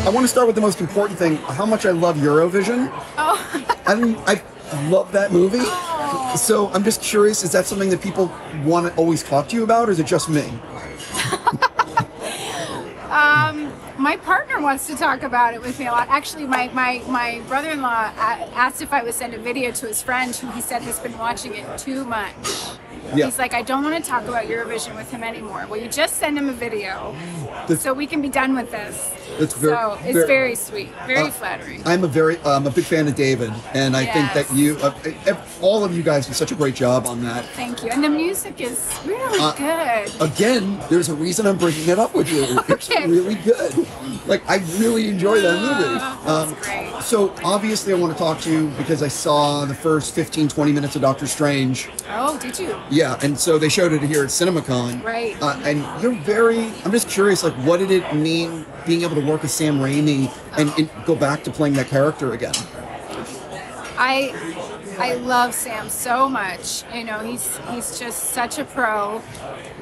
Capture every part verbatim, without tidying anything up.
I want to start with the most important thing, how much I love Eurovision. Oh. I mean, I love that movie. Oh. So I'm just curious, is that something that people want to always talk to you about, or is it just me? um, my partner wants to talk about it with me a lot. Actually, my, my, my brother-in-law asked if I would send a video to his friend who he said has been watching it too much. Yeah. He's like, I don't want to talk about Eurovision with him anymore. Will you just send him a video that's, so we can be done with this? It's very, so it's very, very sweet, very uh, flattering. I'm a very, um, a big fan of David, and I yes. think that you, uh, all of you guys, do such a great job on that. Thank you, and the music is really uh, good. Again, there's a reason I'm bringing it up with you. Okay. It's really good. Like I really enjoy that movie. Um, that's great. So obviously, I want to talk to you because I saw the first fifteen, twenty minutes of Doctor Strange. Oh, did you? Yeah, and so they showed it here at CinemaCon. Right. Uh, and you're very, I'm just curious, like, what did it mean being able to work with Sam Raimi and, and go back to playing that character again? I I love Sam so much. You know, he's, he's just such a pro,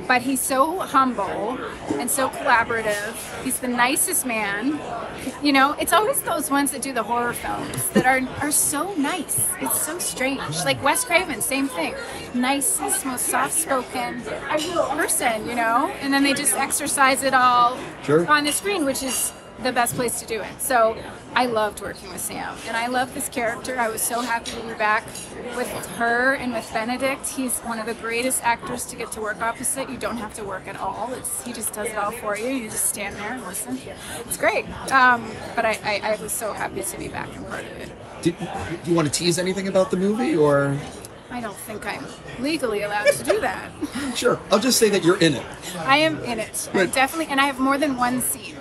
but he's so humble and so collaborative. He's the nicest man. You know, it's always those ones that do the horror films that are, are so nice. It's so strange. Like Wes Craven, same thing. Nicest, most soft-spoken person, you know? And then they just exercise it all sure. on the screen, which is the best place to do it. So I loved working with Sam, and I love this character. I was so happy to be back with her and with Benedict. He's one of the greatest actors to get to work opposite. You don't have to work at all. It's, he just does it all for you. You just stand there and listen. It's great. Um, but I, I, I was so happy to be back and part of it. Did, do you want to tease anything about the movie, or? I don't think I'm legally allowed to do that. Sure. I'll just say that you're in it. I am in it. But, I definitely, and I have more than one scene.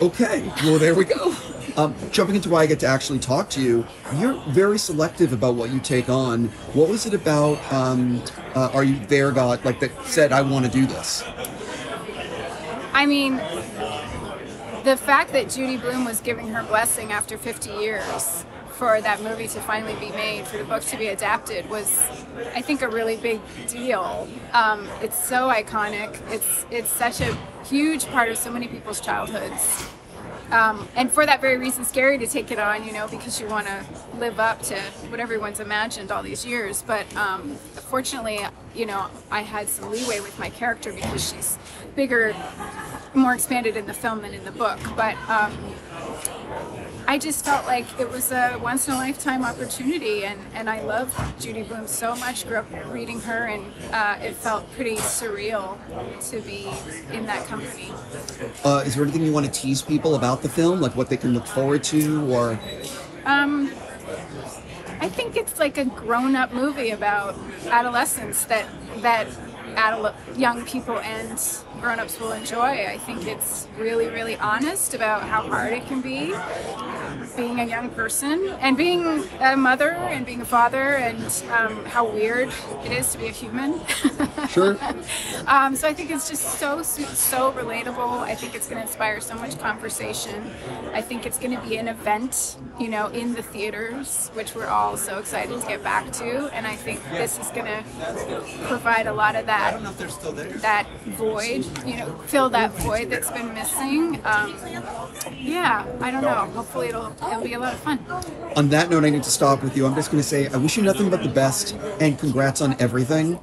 Okay, well there we go. Um, jumping into why I get to actually talk to you, you're very selective about what you take on. What was it about um, uh, Are You There God, like that said, I want to do this? I mean, the fact that Judy Blume was giving her blessing after fifty years for that movie to finally be made, for the book to be adapted, was, I think, a really big deal. Um, it's so iconic. It's, it's such a huge part of so many people's childhoods. Um, and for that very reason, scary to take it on, you know, because you want to live up to what everyone's imagined all these years. But um, fortunately, you know, I had some leeway with my character because she's bigger, more expanded in the film than in the book. But um, I just felt like it was a once-in-a-lifetime opportunity, and, and I love Judy Blume so much, grew up reading her, and uh, it felt pretty surreal to be in that company. Uh, is there anything you want to tease people about the film, like what they can look forward to, or? Um, I think it's like a grown-up movie about adolescence that, that adole young people and grown-ups will enjoy. I think it's really, really honest about how hard it can be being a young person and being a mother and being a father, and um, how weird it is to be a human. Sure. um, so I think it's just so, so relatable. I think it's going to inspire so much conversation. I think it's going to be an event, you know, in the theaters, which we're all so excited to get back to. And I think this is going to provide a lot of that, that void, you know, fill that void that's been missing. Um, yeah, I don't know. Hopefully it'll, it'll be a lot of fun. On that note, I need to stop with you. I'm just going to say I wish you nothing but the best, and congrats on everything.